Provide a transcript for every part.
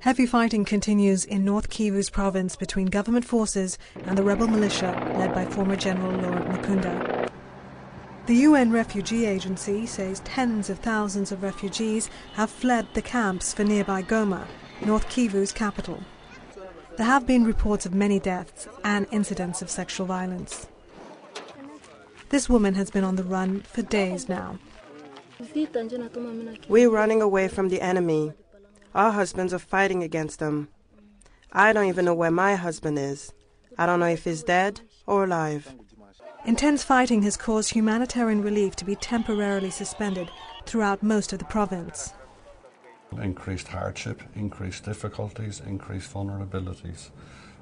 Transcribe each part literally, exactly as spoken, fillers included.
Heavy fighting continues in North Kivu's province between government forces and the rebel militia led by former General Laurent Nkunda. The U N Refugee Agency says tens of thousands of refugees have fled the camps for nearby Goma, North Kivu's capital. There have been reports of many deaths and incidents of sexual violence. This woman has been on the run for days now. We're running away from the enemy. Our husbands are fighting against them. I don't even know where my husband is. I don't know if he's dead or alive. Intense fighting has caused humanitarian relief to be temporarily suspended throughout most of the province. Increased hardship, increased difficulties, increased vulnerabilities.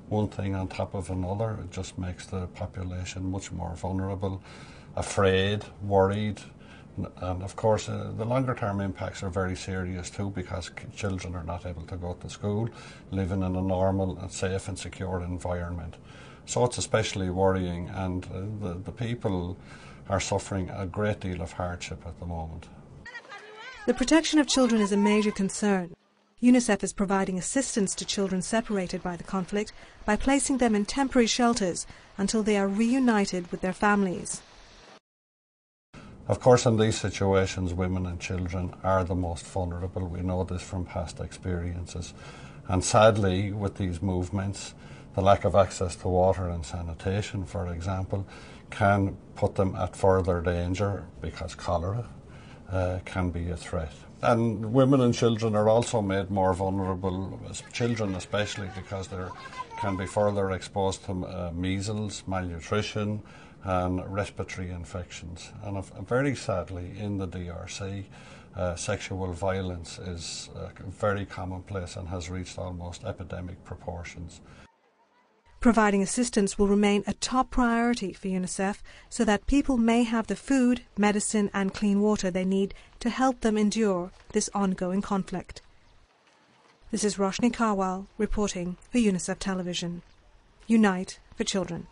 One thing on top of another, it just makes the population much more vulnerable, afraid, worried. And of course, uh, the longer term impacts are very serious too, because children are not able to go to school, living in a normal and safe and secure environment. So it's especially worrying, and uh, the, the people are suffering a great deal of hardship at the moment. The protection of children is a major concern. UNICEF is providing assistance to children separated by the conflict by placing them in temporary shelters until they are reunited with their families. Of course, in these situations, women and children are the most vulnerable. We know this from past experiences. And sadly, with these movements, the lack of access to water and sanitation, for example, can put them at further danger, because cholera uh, can be a threat. And women and children are also made more vulnerable, children especially, because they can be further exposed to uh, measles, malnutrition, and respiratory infections. And very sadly, in the D R C, uh, sexual violence is uh, very commonplace and has reached almost epidemic proportions. Providing assistance will remain a top priority for UNICEF, so that people may have the food, medicine and clean water they need to help them endure this ongoing conflict. This is Roshni Karwal reporting for UNICEF Television. Unite for Children.